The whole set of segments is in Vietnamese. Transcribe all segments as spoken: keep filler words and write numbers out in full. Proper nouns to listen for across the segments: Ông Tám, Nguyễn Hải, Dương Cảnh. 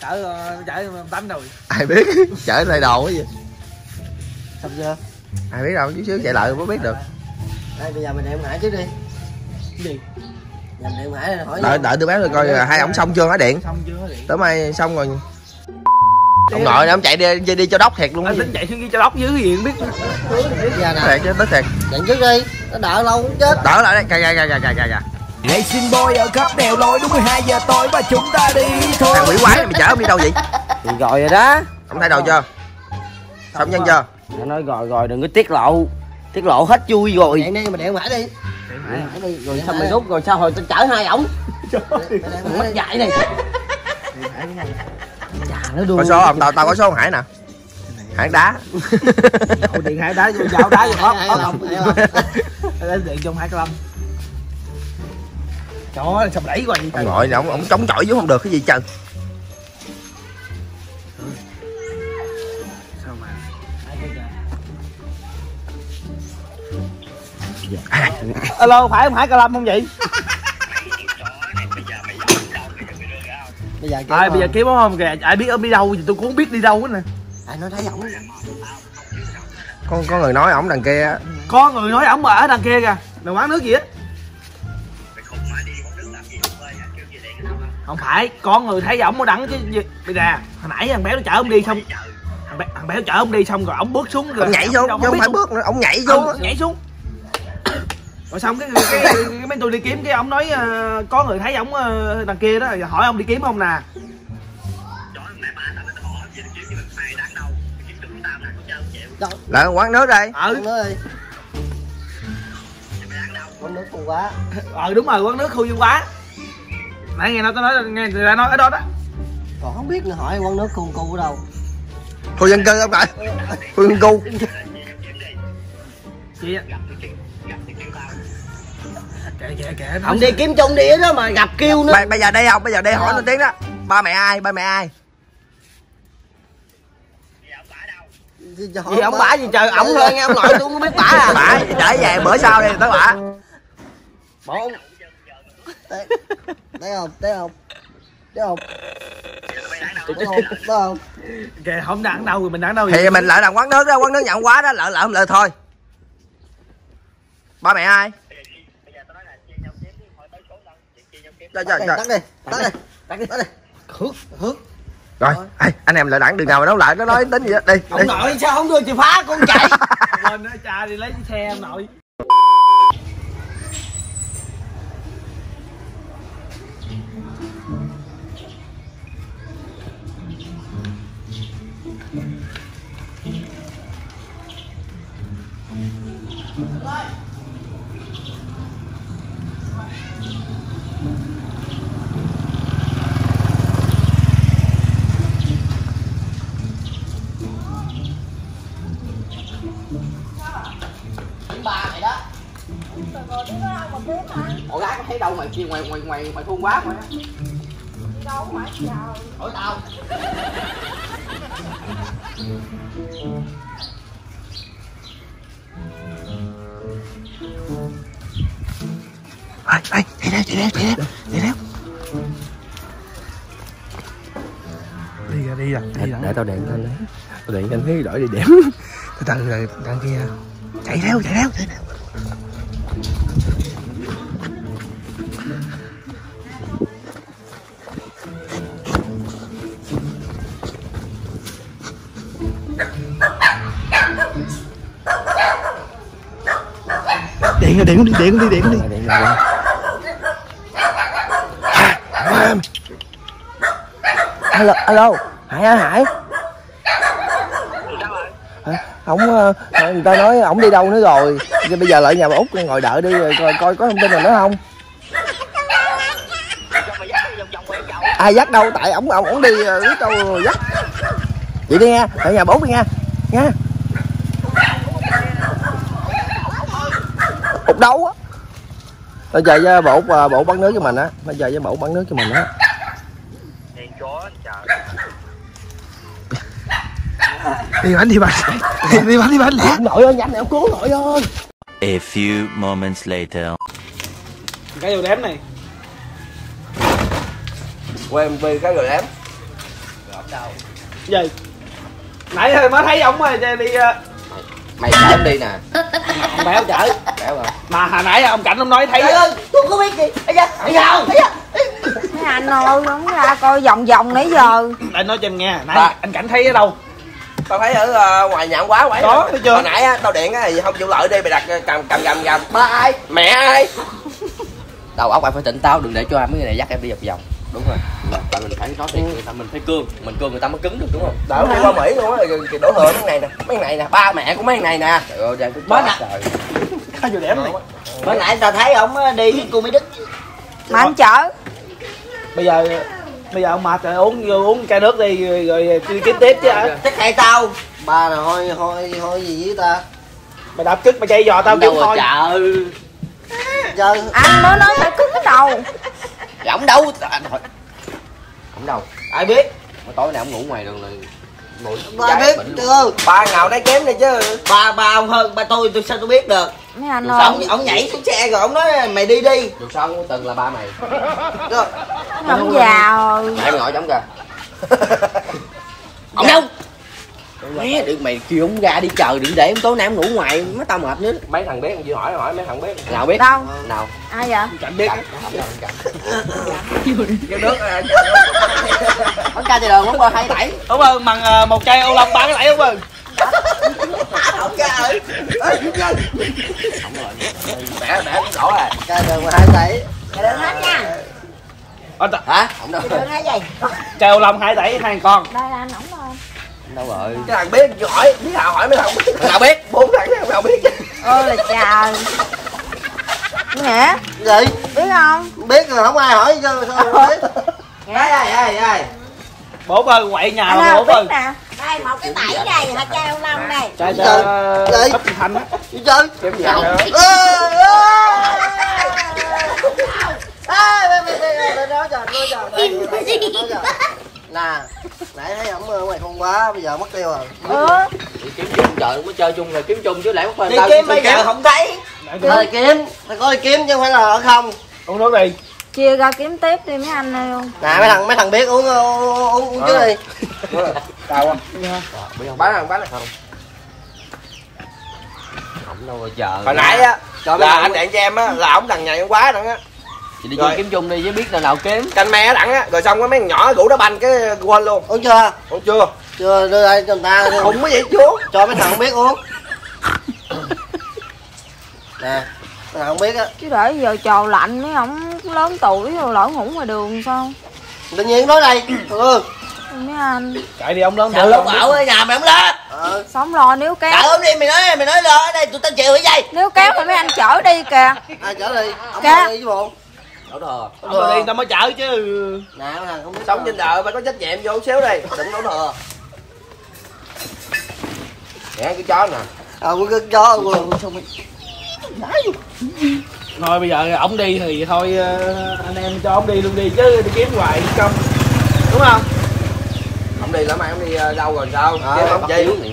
Chở chở tám rồi. Ai biết, chở lại đồ cái gì. Xong chưa? Ai biết đâu, chút xíu chạy lại mới biết được. Đây bây giờ mình đi Hải trước đi. Gì? Làm điện Hải hỏi. Đợi đợi tôi báo rồi coi là hai ổng xong chưa hả điện? Xong chưa hả điện? Tới mai xong rồi. Ông nội nó chạy đi đi, đi cho đốc thiệt luôn. Anh tính chạy xuống đi cho đốc dưới cái gì không biết. Dạ nè. Thiệt chứ tới thiệt. Chạy trước đi, nó đỡ lâu cũng chết. Đỡ lại đây, kìa kìa kìa kìa kìa. Racing Boy ở khắp đèo lối đúng mười hai giờ tối và chúng ta đi thôi. Thằng quỷ quái mày chở ông đi đâu vậy? Thì gọi rồi đó. Ông thay đồ chưa? Xong nhân chưa? Nó nói rồi rồi đừng có tiết lộ. Tiết lộ hết vui rồi. Vậy nên mà điện Hải đi. Điện đi rồi xong mày rút rồi sao hồi tao chở hai ổng. Mày dạy này. Nó có số không? Tao tao có số ông Hải nè. Hải đá. Điện, điện Hải đá vô dạo đá vô đó. Lên điện trong Hải Long. Trời ơi, sầm đẩy quá vậy. Ông nội là ông ông chống chọi chứ không được cái gì trơn. Sao mà. À. Alo, phải không Hải Cà Lâm không vậy? Bây giờ kiếm, à, bây giờ kiếm không kìa, ai biết ông đi đâu thì tôi cũng không biết đi đâu hết nè. Ai nói thấy ổng con có người nói ổng đằng kia, có người nói ổng ở đằng kia kìa, đừng bán nước gì hết. Không phải, có người thấy ổng ở đằng chứ gì bây nè, hồi nãy thằng béo nó chở ông đi xong, thằng béo, thằng béo chở ông đi xong rồi ổng bước xuống rồi. Ông nhảy xuống, không phải bước nữa, ổng nhảy xuống, nhảy xuống. Rồi xong cái cái, cái cái mấy tôi đi kiếm cái ông nói uh, có người thấy ổng uh, đằng kia đó rồi hỏi ông đi kiếm không nè. Lại quán nước đây. Ừ. Quán nước Khu Quá. Ờ đúng rồi, quán nước Khu Dương Quá. Nãy nghe nó tao nói nghe người ta nói ở đó đó. Còn không biết nữa hỏi quán nước Khu Cu ở đâu. Khu dân cư không cậu? Khu dân cư. Chị ạ. Kệ, kệ, kệ, không đi kiếm chung đi đó mà gặp kêu nữa. Bây, bây giờ đây không? Bây giờ đây hỏi nó tiếng đó. Ba mẹ ai? Ba mẹ ai? Gì ông bả gì trời, ổng thôi nghe ông nội tôi không biết bả à. Bả trở về bữa sau đi tới bả. Bốn. Đấy không? Đấy không? Đấy không? Đấy không? Kệ không đang đâu rồi mình đang đâu vậy? Thì mình lại làm quán nước đó, quán nước nhậu quá đó, lỡ lỡ lỡ thôi. Ba mẹ ai? Rồi rồi rồi. Tắt đi, tắt đi, tắt đi, tắt đi. Hước, hước. Rồi, ê, anh em lại đặng đường nào mà đấu lại nó nói tính gì đó. Đi, đi. Ông nội sao không đưa chìa phá con chạy. Lên đó cha đi lấy xe ông nội. Ủa gái có thấy đâu mà kia ngoài ngoài ngoài ngoài thôn Quá mà. Đi đâu mà chào. Ở đâu? Ai ai đi đâu đi đâu đi đâu đi đâu. Đi ra đi ra đi ra. Để tao điện anh đấy. Tao điện anh thấy đổi địa điểm. Từ từ rồi đằng kia. Chạy theo chạy theo chạy theo. Điện rồi, điện con đi, điện con đi, điện con đi. Điện rồi, điện. Alo, alo, Hải hả Hải? Ổng, người ta nói ổng đi đâu nữa rồi. Bây giờ lại nhà bà Út ngồi đợi đi coi coi có thông tin nào nữa không? Ai dắt đâu, tại ổng ổng ổng đi biết đâu dắt. Vậy đi nha, tại nhà bà Út đi nha, nha. Đâu á. Nó chạy với bộ bộ bắn nước cho mình á, nó chạy với bộ bắn nước cho mình á. Đèn chó trời. Đi bánh đi bánh. Đi bánh đi bánh lẹ. Nội ơi, nhanh nè, cố nội ơi. A few moments later. Cái đồ đếm này. Quên em cái đồ đếm. Đâu? Gì? Nãy thôi mới thấy ông rồi đi. Mày chở đi nè. Không phải ông chở. Mà hồi nãy ông Cảnh ông nói thấy. Trời ơi, tôi có biết gì. Ây da, ây da. Mấy anh ơi, không ra coi vòng vòng nãy giờ. Để nói cho em nghe, nãy à. Anh Cảnh thấy ở đâu? Tao thấy ở uh, ngoài nhà quá quái. Đó, thấy chưa? Hồi nãy á, tao điện á thì không chịu lợi đi, mày đặt cầm cầm gầm gầm. Ba ai? Mẹ ai? Đầu óc em phải tỉnh táo, đừng để cho mấy người này dắt em đi vòng vòng. Đúng rồi. Tại mình phải nói thiệt, người ta mình phải cương, mình cương người ta mới cứng được đúng không? Đỡ đi qua Mỹ luôn á, thì đổ thừa cái này nè, mấy này nè, ba mẹ của mấy này nè. Trời ơi, đang cứ mới nè. Trời. Vừa đẹp này. Mới nãy tao thấy ổng đi với cô Mỹ Đức. Mà anh chở. Bây giờ bây giờ ông mệt rồi, uống uống chai nước đi rồi, rồi đi tiếp tiếp chứ hả? Chắc hại tao. Ba là hôi hôi hôi gì với ta. Mày đạp cứt mày chạy giò tao kiếm thôi. Trời. Anh mới nói phải cứt đầu. Ổng đâu? Ổng đâu? Ai biết? Mà tối nay ổng ngủ ngoài đường là ngồi. Ai biết? Chưa. Ba ngào đá kém này chứ. Ba ba ông hơn ba tôi, tôi sao tôi biết được. Mấy anh ơi. Ổng nhảy xuống xe rồi ổng nói mày đi đi. Dù sao cũng từng là ba mày. Được. Ổng già rồi. Mày ngồi giống kìa. Ổng đâu? Mẹ được mày kêu ổng ra đi chờ đừng để tối nay ổng ngủ ngoài mới tao mệt nữa. Mấy thằng biết chưa hỏi hỏi mấy thằng biết. Nào biết? Đâu? Nào. Ai vậy? Cảnh biết. Cái nước bắn ca đường uống bơ hai tẩy. Đúng ơn bằng một chai ô long ba cái tẩy đúng ơn. Không ca ơi. Không rồi. Bẻ bẻ đổ rồi. Ca đường hai tẩy. Ca đường hết nha. Hả? Không đâu. Cái gì? Chai ô long hai tẩy hai con. Đây là anh ổng rồi. Đâu rồi? Cái thằng biết hỏi, biết nào hỏi mấy thằng biết. Thằng nào biết? Bốn thằng nào biết chứ. Ôi là trời. Hả? Gì? Biết không? Biết rồi không ai hỏi sao không biết. Đây đây đây đây. Bố ơi quậy nhà mà bố ơi. Đây một cái tẩy đây, hạt chai ông Long đây. Trời trời. Hấp thành á. Trời. Kiếm gì đâu. Ê mày mày nói trời nói trời. Nè, nãy thấy ổng ở ngoài không quá, bây giờ mất tiêu rồi. Ừ. Đi kiếm chung trời cũng mới chơi chung rồi, kiếm chung chứ lại mất phê tao. Đi kiếm bây giờ không thấy. Thôi kiếm, phải coi kiếm chứ không phải là ở không. Uống nước đi. Chia ra kiếm tiếp đi mấy anh ơi không. Nè mấy thằng mấy thằng biết uống uống uống trước đi. Tao không. Bán không bán không. Ổng đâu rồi chờ. Hồi nãy á, là anh đạn cho em á là ổng thằng nhảy quá đó á. Chị đi kiếm chung đi với biết nào nào kiếm. Canh me đặng á, rồi xong có mấy thằng nhỏ rủ đá banh cái quên luôn. Uống chưa? Uống chưa. Chưa đưa đây cho người ta. Khùng cái gì chú. Cho mấy thằng không biết uống. Nè, mấy thằng không biết á. Chứ để giờ trò lạnh mấy ổng lớn tuổi rồi lỡ ngủ ngoài đường sao? Tự nhiên nói đây. Ừ. Mấy anh. Chạy đi ông lớn tuổi. Lúc bảo ở nhà mày không lên. Ờ. Sống lo nếu kéo. Chạy ốm đi mày nói mày nói lo ở đây tụi tao chịu vậy dây. Nếu kéo thì mấy anh chở đi kìa. À chở đi. Ông đi với bộ. Đổ thừa. Đổ đi tao mới chở chứ. Nè thằng không biết sống trên đời mà có trách nhiệm vô xíu đi. Đừng đổ thừa. Nè cái chó nè. Ờ cái chó thôi bây giờ ổng đi thì thôi anh em cho ổng đi luôn đi chứ đi kiếm hoài không. Đúng không? Ổng đi lắm mai ổng đi đâu rồi sao? Ờ bắt dây luôn nè.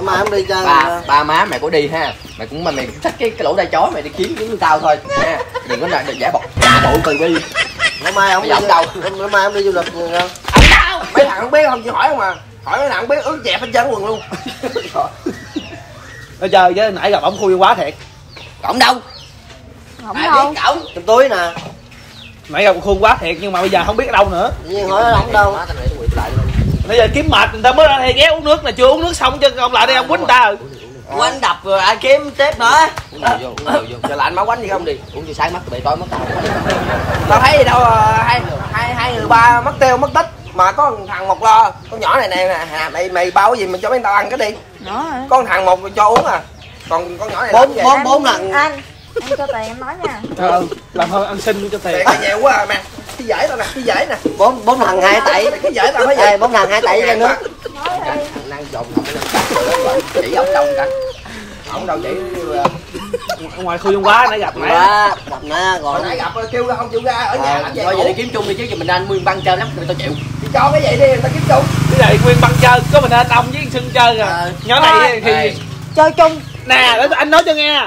Mai ổng đi chơi. Ba ba má mày có đi ha. Mày cũng mà mày thích cái cái lỗ đai chó mày đi kiếm kiếm tao thôi nha. Đừng có là đừng giả bọc giả bộ cười đi. Ngày mai ông đi đâu? Ngày mai ông đi du lịch người không? Ông đâu? Mấy thằng không biết không chịu hỏi không à? Hỏi mấy thằng không biết ướt dẹp hết trơn quần luôn. Nó chơi chứ nãy gặp ổng khui quá thiệt. Ổng đâu? Ổng đâu? Ổng trong túi nè. Nãy gặp khui quá thiệt nhưng mà bây giờ không biết đâu nữa. Tự nhiên hỏi ổng đâu? Bây giờ kiếm mệt người ta mới ra đây ghé uống nước là chưa uống nước xong chứ ông lại đây ông quýnh người ta. Quánh đập rồi ai kiếm tiếp nữa. Uống vô, uống vô, vô. Giờ lạnh má quánh gì không đi. Uống gì sáng mắt bị tối mất. Tao thấy gì đâu hai hai hai người ba mất tiêu mất tích mà có thằng một lo. Con nhỏ này nè nè, mày mày bao cái gì mà cho mấy tao ăn cái đi. Con thằng một cho uống à. Còn con nhỏ này bốn bốn bốn lần. Anh anh cho tiền em nói nha. Ừ, làm hơn ăn xin cho tiền. Tiền nhiều quá à mẹ. Cái dễ tao nè, cái dễ nè. Bốn bốn thằng hai tẩy. Cái dễ tao phải vậy. Bốn thằng hai tẩy cho nước. Đang dồn chỉ ông đâu cả ông đâu chỉ ngoài khu dung quá nãy gặp mẹ gặp nè rồi nãy gặp kêu ra không chịu ra ở nhà làm gì thôi vậy đi kiếm chung đi chứ giờ mình anh nguyên băng chơi lắm tụi tao chịu đi cho cái vậy đi người ta kiếm chung cái này nguyên băng chơi có mình anh ông với sưng chơi à nhỏ này thì chơi chung nè anh nói cho nghe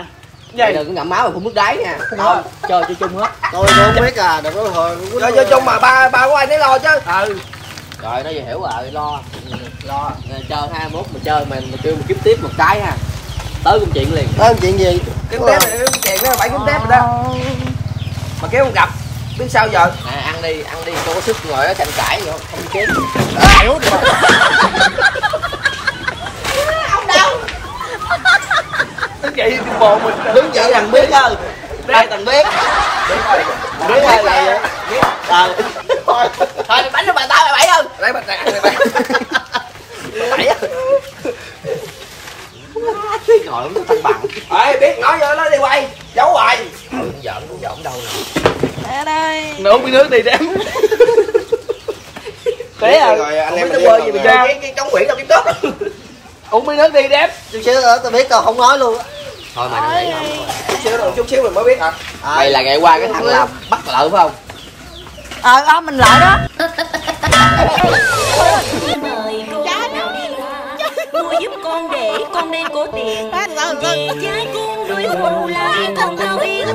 vậy đừng có ngậm máu mà không nước đáy nha không chơi chơi chung hết tôi không biết à đừng có hồi chơi chơi chung mà ba ba của ai nấy lo chứ ừ Rồi nó về hiểu rồi, lo lo chơi hai mươi mốt mà chơi mà mà kêu mà kiếm tiếp một cái ha. Tới công chuyện liền. Tới công chuyện gì? Kiếm tiếp rồi, kiếm chuyện đó, phải kiếm tiếp rồi đó. Mà kéo không gặp, biết sao giờ? À, ăn đi, ăn đi, tôi có sức ngồi đó tranh cãi rồi, không kiếm. Hiểu được rồi. Ông đâu? Vậy bộ mình đứng dậy thằng biết thôi. Đây thằng biết. Đúng rồi. Đúng rồi là biết. Ờ. Thôi, thôi bánh cho bà tao mày bảy không? Lấy bánh này ăn mày bảy. Bảy á. Cái ngồi nó thăng bằng. Ê biết nói vô nó đi quay, giấu hoài. Giỡn cũng giỡn đâu rồi. Mẹ đây. Nửa miếng nước đi đem. Thế à. Rồi anh em mình bơi gì mình ra. Cái cái trống quỷ tao kiếm tốt. Uống miếng nước đi đem. Chút xíu nữa tao biết tao không nói luôn á. Thôi mày đừng nghĩ không. Chút xíu nữa chút xíu mình mới biết hả? Mày là ngày qua cái thằng làm bắt lợn phải không? Ờ đó mình lại đó. Mua giúp con để con đen cổ tiền. Về trái con đuổi hồn lại thật đau yên.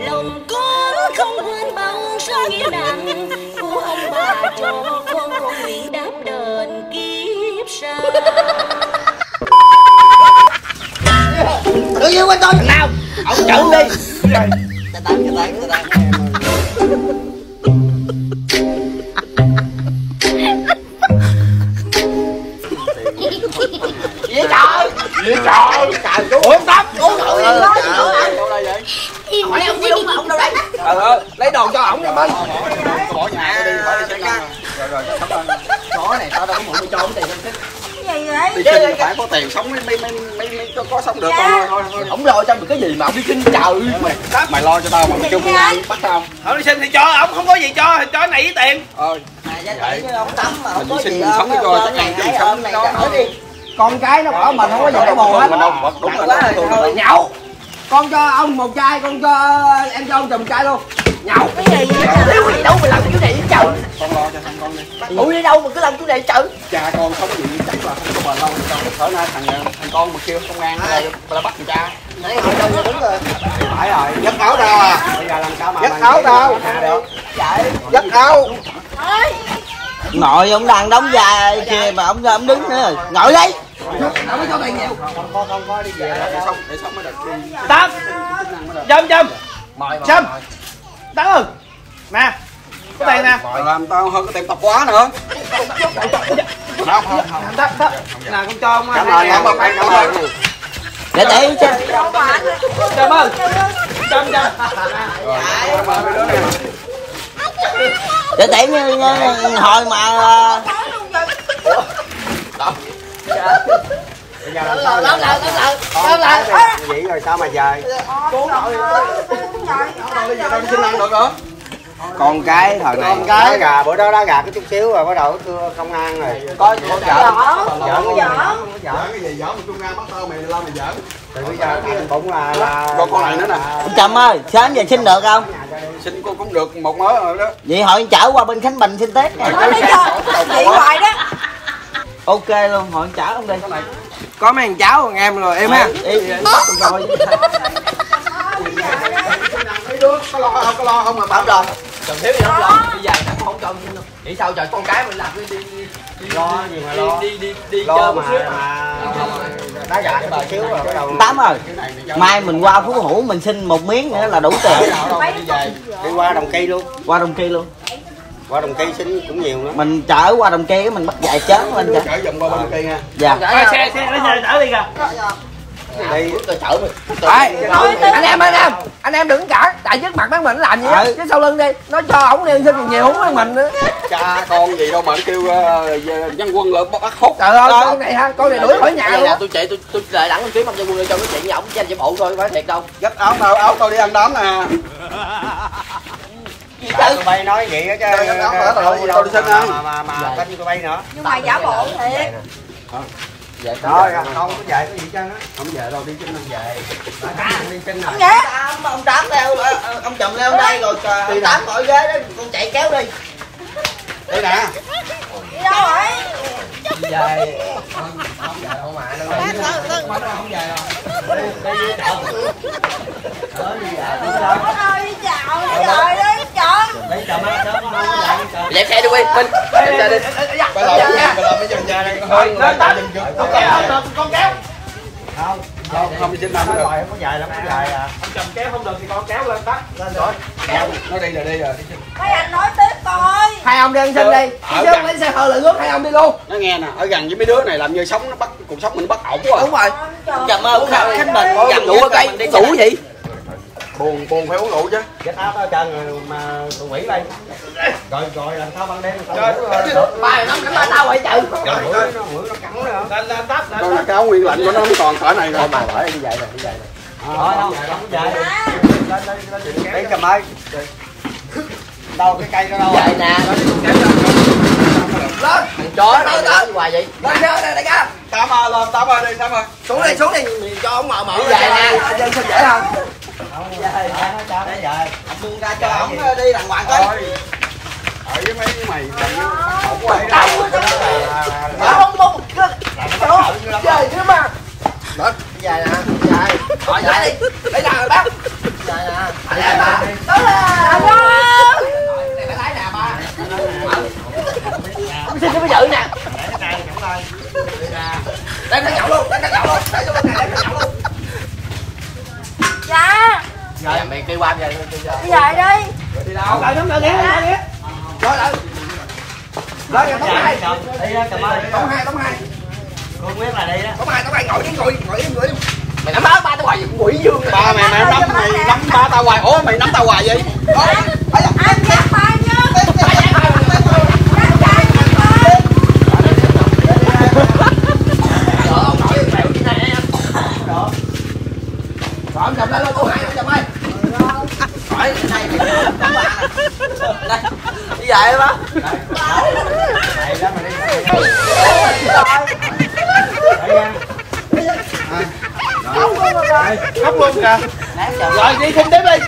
Lòng con không quên bao sao nghĩa nặng. Của ông bà cho con con nguyện đáp đền kiếp sau. Đừng yêu quên tôi thằng nào. Ông chửi đi. Tao tao tao tao. Trời ơi, trời chú. Ủa tắm, uống thử đi. Hỏi ông chứ đúng mà ông đâu đấy. Ờ, lấy đồ cho ổng đi Minh. Bỏ nhà nó đi, bỏ đi xem con. Rồi rồi, cảm ơn. Chó này tao đâu có mượn cho ổng tiền không thích. Cái gì vậy? Đi chơi phải có tiền sống mới mới mới có sống được con. Thôi thôi. Ổng lo cho mình cái gì mà ổng đi kinh trời. Mày lo cho tao mà mày kêu con ai bắt tao. Thôi đi xin thì cho, ổng không có gì cho, thì cho này với tiền. Ờ. Mày giá trị với ông tắm mà không có gì. Mình xin sống đi coi, chắc ăn chung sống nó nói đi. Con cái nó bỏ mình không có gì cái bồ hết. Đúng rồi đó, thôi nhậu. Con cho ông một chai, con cho em cho ông chùm chai luôn. Nhậu. Cái gì vậy? Thiếu gì đâu mà làm chú này với chồng. Con lo cho thằng con đi. Ủa đi đâu mà cứ làm chú này chồng. Cha con sống gì chắc là không có bền lâu. Thở nay thằng thằng con mà kêu công an là bắt thằng cha. Nãy hồi đâu mà đứng rồi. Phải rồi. Dắt áo đâu à? Dắt áo đâu? Dắt áo. Nội ông đang đóng dài kia mà ông ông đứng nữa. Ngồi đi. Không có tiền nhiều. Con không có đi về để xong để xong mới được đi. Tắm. Châm châm. Mời châm. Tắm ơi. Nè. Có tiền nè. Mời làm tao hơn cái tiệm tập quá nữa. Không không không. Nè con cho ông. Cảm ơn cảm ơn cảm ơn. Để để chứ. Châm ơi. Châm châm. Để tiệm hồi mà lợn lợn lợn lợn lợn vậy rồi sao mà về con rồi con cái thời này cái gà bữa đó đá gà cái chút xíu rồi bắt đầu thưa công an rồi có giỡn giỡn cái gì giỡn mà trung an bắt tao mày lo mày giỡn thì bây giờ cũng là con con này nữa nè Trâm ơi sớm về xin được không xin cô cũng được một mớ rồi đó vậy hội chở qua bên Khánh Bình xin test vậy hoài đó ok luôn hội chở không đi có mấy thằng cháu thằng em rồi em ha rồi có lo không có lo không mà bảo rồi cần thiếu gì đâu lo bây giờ không cần vậy sao trời con cái mình làm đi đi lo gì mà lo đi đi đi chơi một xíu mà đá gà cái bờ xíu rồi bắt đầu tám rồi mai mình qua Phú Hữu mình xin một miếng nữa là đủ tiền đi qua Đồng Kỵ luôn qua Đồng Kỵ luôn qua Đồng Kỵ xin cũng nhiều lắm mình chở qua Đồng Kỵ mình bắt dài chớn lên kìa chở vòng qua Đồng Kỵ nha dạ xe xe nó chở đi kìa đi chở anh em anh em anh em đừng cãi tại trước mặt bán mình làm gì chứ sau lưng đi nó cho ổng đi xin tiền nhiều không hơn mình nữa cha con gì đâu mà kêu dân quân là bắt hút trời ơi con này ha con này đuổi khỏi nhà luôn tôi chạy tôi tôi lại đẳng kiếm mặt dân quân cho nó chuyện với ổng chứ anh chỉ phụ thôi phải thiệt đâu gấp áo tao áo tao đi ăn đón nè tụi bay nói vậy á chứ tao đi xin mà mà mà tao như tụi bay nữa nhưng mà giả bộ thiệt vậy thôi không có về cái gì chứ không về đâu đi chinh lên về đi chinh này mà ông tám leo ông chồng leo đây rồi ông tám ngồi ghế đó con chạy kéo đi đi nè đi đâu rồi về không về ông mẹ đâu không về rồi đi chào đi chào rồi đi chào lấy chào má sớm không có về chạy xe đi Quyên Minh chạy xe đi đây. Thôi, con kéo, con kéo. Không, không, không đi trên năm được. Không có dài lắm, có dài à. Không chồng kéo không được thì con kéo lên tắt. Lên rồi. Nó đi rồi đi rồi. Mấy anh nói tiếp coi. Hai ông đi ăn xin đi. Chứ không lấy xe hơi lại rước hai ông đi luôn. Nó nghe nè, ở gần với mấy đứa này làm như sống nó bắt cuộc sống mình bất ổn quá. Đúng rồi. Chầm ơi, khách mình chầm ngủ ở cây, ngủ gì? Buồn, buồn phải uống rượu chứ. Get up ở trên rồi mà tụi quỷ đây. Rồi rồi làm sao ban đêm tao ngủ rồi. Mày nó cắn tao vậy trời. Trời nó ngửa nó cắn nữa. Lên lên tắt lên. Con cáo nguyên lạnh của nó không còn cỡ này rồi mà phải như vậy rồi, như vậy rồi. Thôi không, không vậy. Lên lên lên đừng kéo. Đi cầm ơi. Đâu cái cây nó đâu? Vậy nè. Lên. Trời ơi tới hoài vậy. Lên đây đây ca. Tám ơi lên, tám ơi đi, tám ơi. Xuống đi, xuống đi, cho ông mở mở. Vậy nè, ở trên sao dễ không? Không, dạ, dạ, dạ, dạ, dạ, dạ. Buông ra cho ổng đi đàng hoàng coi. Ở với mấy cái mày không quay đâu. Không không. Trời chứ mà. Lên, dài nè, dài. Rồi dài đi. Lấy ra rồi bác. Dài nè. Lấy ba. Tới là. Này phải lái nè ba. Ông xin cho bây giờ nè. Để cái này nhậu lên. Đem nó nhậu luôn, đem nó nhậu luôn. Đem nó nhậu luôn. Dạ. Dạ mày kêu qua về đi. Đi về đi. Đi đâu? Lại nắm lại đi, lại đi. Rồi lại. Lại tống hai. Đi ra cầm ơi. Tống hai, tống hai. Cô quyết là đi đó. Tống hai, tống hai ngồi đi, ngồi, ngồi im, ngồi im. Mày nắm ba tao hoài quỷ dương. Ba mày mày nắm mày nắm ba tao hoài. Ủa mày nắm tao hoài vậy? Thôi. Anh giật tay chứ. Tay giật tay. Ông chồng lên luôn, cô hai ông chồng ơi. Khỏi cái này đi. Đây, đi về đó. Đây đó mà đi. Khóc luôn kìa. Rồi đi khinh tiếp đi.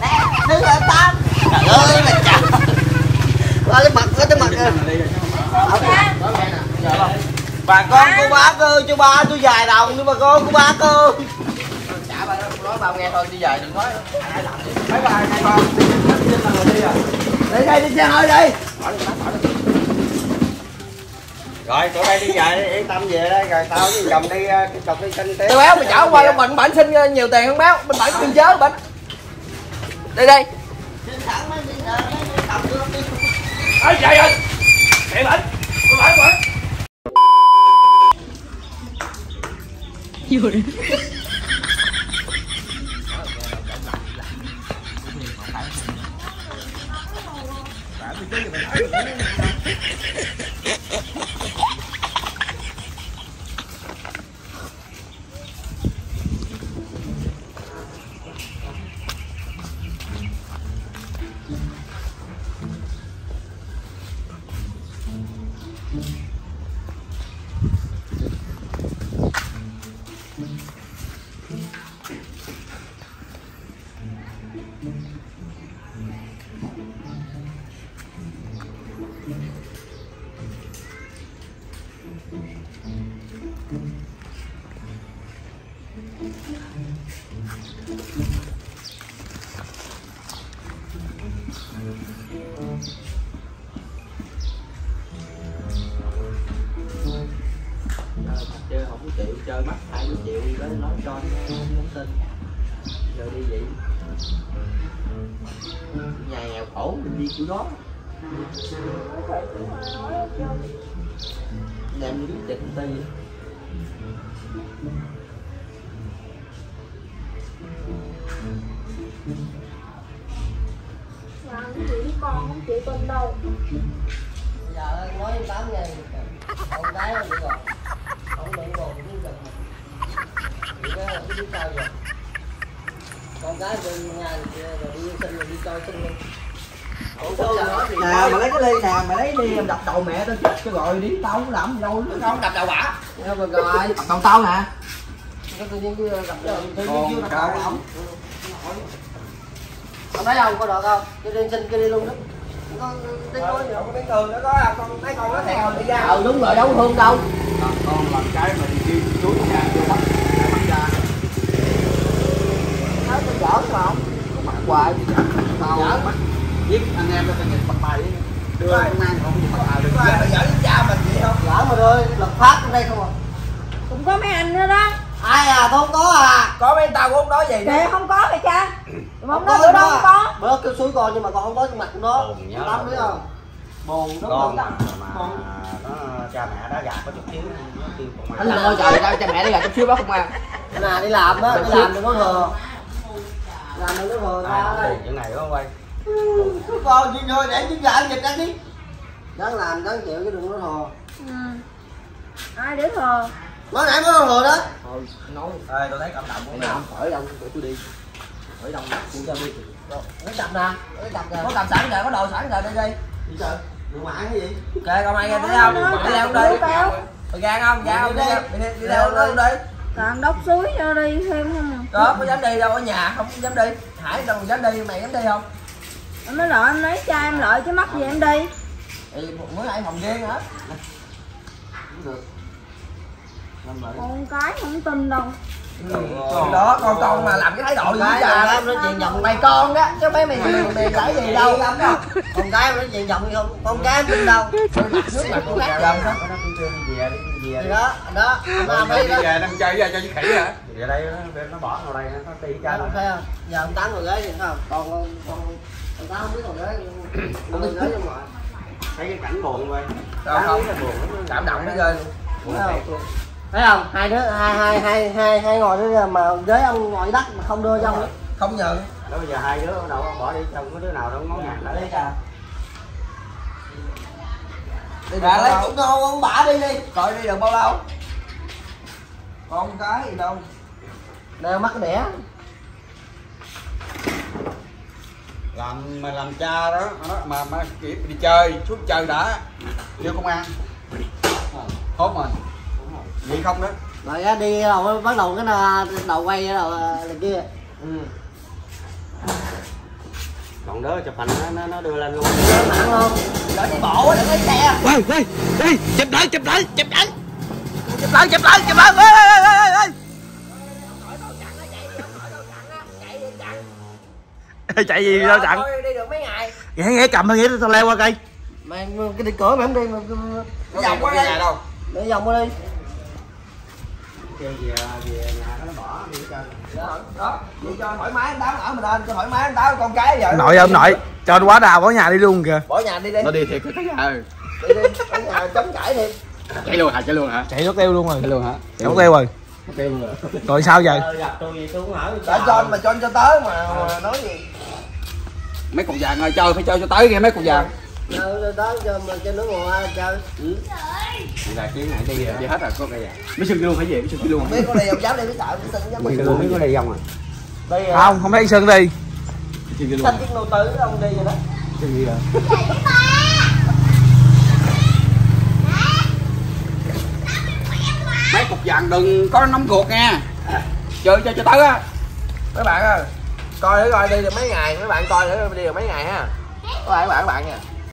Nè, đứng ở tam. Trời ơi là trời. Qua cái mặt, qua cái mặt kìa. Bà con cô bác ơi, cho ba tôi vài đồng nữa bà con cô bác ơi. Trả bà đó, nói bà nghe thôi, đi về đừng nói. Mấy bà này con, đi rồi. Đi đây đi xe hơi đi. Rồi, tụi đây đi về đi, yên tâm về đây, rồi tao với chồng đi tiếp tục đi xin tiếp. Tụi béo mày chở qua luôn mình, bển xin nhiều tiền hơn béo, mình bển xin chớ bển. Đi đi. Xin thẳng mới đi rồi, đi tập luôn đi. Ê, chạy rồi. Chạy bển, tụi bển bển. Vô đi. Chơi không có chịu, chơi mất hai mươi triệu đi tới nói cho nó không tin. Rồi đi vậy. Nhà nghèo khổ mình đi kiểu đó. Làm những cái công ty. Làm cái gì con không chịu tin đâu. Giờ ơi, nói tám ngày. Con gái là được rồi. Không đừng buồn chứ được. Thì đó là cái đứa tao rồi. Con gái bên nhà kia rồi đi xin rồi đi coi xin luôn. Nè mày lấy cái ly nè, mày lấy đi đập đầu mẹ tao chết cho gọi đi, tao không làm gì đâu. Không đập đầu bả. Rồi rồi. Còn tao nè. Nó tự nhiên cứ đập đầu tự nhiên chưa đập ổng. Con thấy không có được không? Cho đi xin cho đi luôn đó. Con đi coi gì không biết thường nữa đó là con thấy con nó thẹn rồi đi ra. Ừ đúng rồi đâu thương đâu. Con làm cái mình đi chuối nhà vô bắt bắt ra. Nói con giỡn mà không? Có mặt hoài gì vậy? Tao giỡn. Anh em ra cho nhìn mặt mày đưa công an không nhìn mặt mày được. Bây giờ cha mà rồi lập pháp trong đây không à? Cũng có mấy anh nữa đó. Ai à? Tôi không có à. Có mấy tao cũng không nói gì. Kệ không có kìa cha. Không nói bữa đó không có. Bữa kêu suối con nhưng mà con không có trên mặt của nó. Lắm biết không? Buồn con mà cha mẹ đã gạt có chút xíu. Anh ơi trời ơi, cha mẹ đã gạt chút xíu bác không ăn. Nè đi làm á, đi làm đừng có thừa. Làm đừng có thừa ra đây. Chuyện này đúng không quay? Con gì thôi để chứng lại dịch ăn đi. Đáng làm đáng chịu chứ đừng có thừa. Ai để thừa? Mới nãy mới thừa đó. Thôi nói. Ê tôi thấy cảm động quá. Không phải đâu, để tôi đi. Ở đồng mặt tôi đi. Nó chặt nè, nó chặt nè. Có cầm sẵn kìa, có đồ sẵn kìa đi đi. Đi trời. Đường mạng cái gì? Kệ con mày nghe thấy không? Đi theo đi. Mày gan không? Gan không? Đi đi theo luôn đi. Còn đốc suối cho đi thêm không à? Có, có dám đi đâu, ở nhà không dám đi. Hải đâu dám đi, mày dám đi không? Em nói lợi em lấy chai em lợi chứ mắc gì em đi. Thì mới lại phòng riêng hết. Được. Con cái không tin đâu. Ừ. Còn đó con con mà làm cái thái độ gì vậy? Nó chuyện vòng mày con đó chứ mấy mày mày cãi gì đâu. Con cái nó chuyện vòng không? Con cái tin đâu. Nước mà con cái đâu đó. Về đi, về đó, đó. Mà mấy đó. Về đang chơi với cho với khỉ hả? Về đây nó bỏ vào đây nó tì cha. Thấy không? Giờ ông tám rồi ghế gì không? Còn con con tám không biết còn ghế. Con ghế trong ngoài. Thấy cái cảnh buồn quay. Đâu không? Cảm động nó ghê luôn. Thấy không? Hai đứa hai hai hai hai hai ngồi đó mà ghế ông ngồi đất mà không đưa cho ông. Không nhận. Đó bây giờ hai đứa đầu bỏ đi trong cái đứa nào đâu ngó ngàng nữa đi ra. Đi ra lấy cũng ngon ông bả đi đi. Cội đi được bao lâu? Con cái gì đâu. Đeo mắt cái đẻ. Làm mà làm cha đó mà mà kịp đi chơi, suốt chơi đã. Vô công an. Tốt rồi. Đi không đó. Rồi á đi đầu bắt đầu cái nào, đầu quay cái đầu này kia. Ừ. Còn đó chụp hình nó nó đưa lên luôn. Nó nặng không? Đỡ đi bộ đừng lấy xe. Quay quay. Đi, chụp lại, chụp lại, chụp lại. Chụp lại, chụp lại, chụp lại. Ê ê ê ê. Chạy chạy gì đâu chặn. Đi được mấy ngày. Nghe nghe cầm thôi, nghĩ tao leo qua cây. Mày cái đi cửa mà không đi mà vòng qua nhà đâu. Để vòng qua đi. Về, về nhà nó bỏ đi cho đó, đó vậy cho thoải mái anh Tám ở mình lên cho thoải mái anh Tám con cái vậy nội ông nội cho anh quá đào bỏ nhà đi luôn kìa bỏ nhà đi đi nó đi thiệt cái nhà đi đi bỏ nhà chống cãi đi chạy luôn hả chạy luôn hả chạy nó kêu luôn rồi chạy luôn hả chạy nó kêu rồi nó kêu rồi rồi sao vậy để cho anh mà cho anh cho tới mà nói gì mấy cục vàng ơi chơi phải chơi cho tới nghe mấy cục vàng đâu đó cho mà cho nó ngồi chơi. Ừ. Là kiếm này đi đi hết rồi có cây à. Mấy sừng luôn phải về, mấy sừng luôn. Mấy con này dòng dám đi mới sợ, mấy sừng dám. Mấy sừng mấy con này dòng à. Đây không, không thấy sừng đi. Sừng luôn. Sắt cái nô tử ông đi rồi đó. Sừng gì rồi. Mấy cục vàng đừng có nóng ruột nha. Chơi cho cho tới á. Mấy bạn ơi. Coi thử coi đi được mấy ngày, mấy bạn coi thử đi được mấy ngày ha. Các bạn các bạn các bạn nha.